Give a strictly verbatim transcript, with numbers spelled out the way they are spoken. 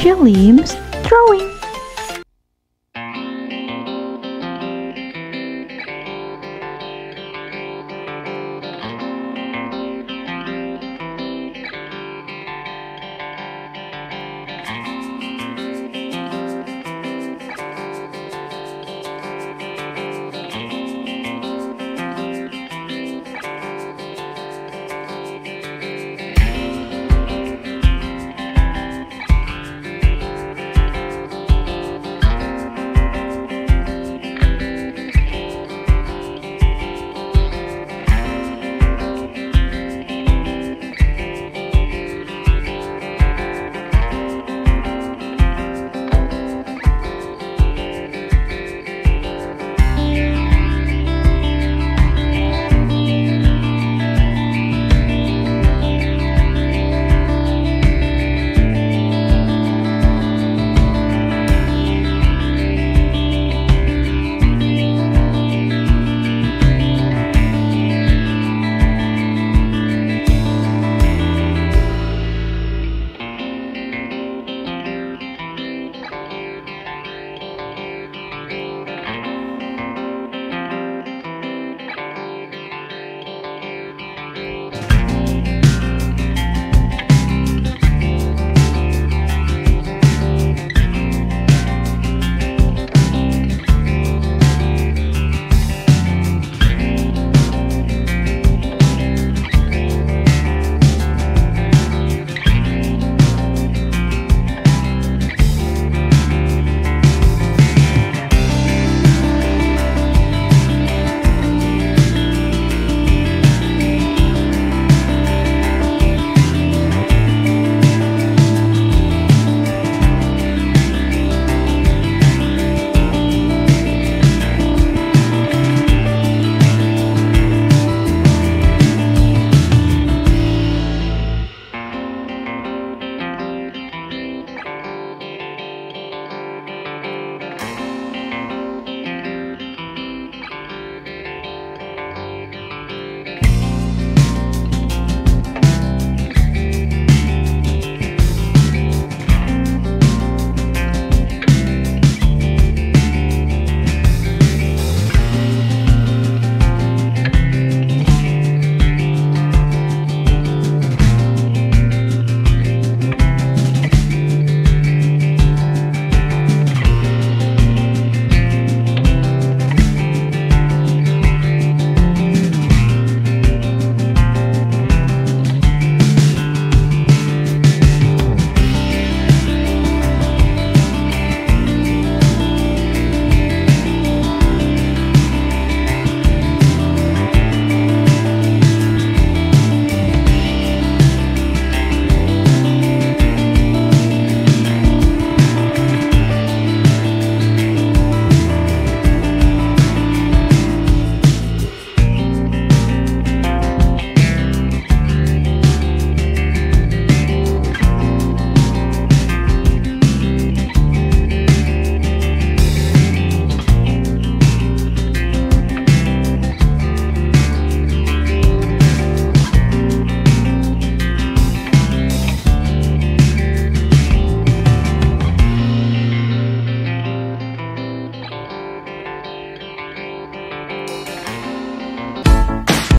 Jelims Drawing.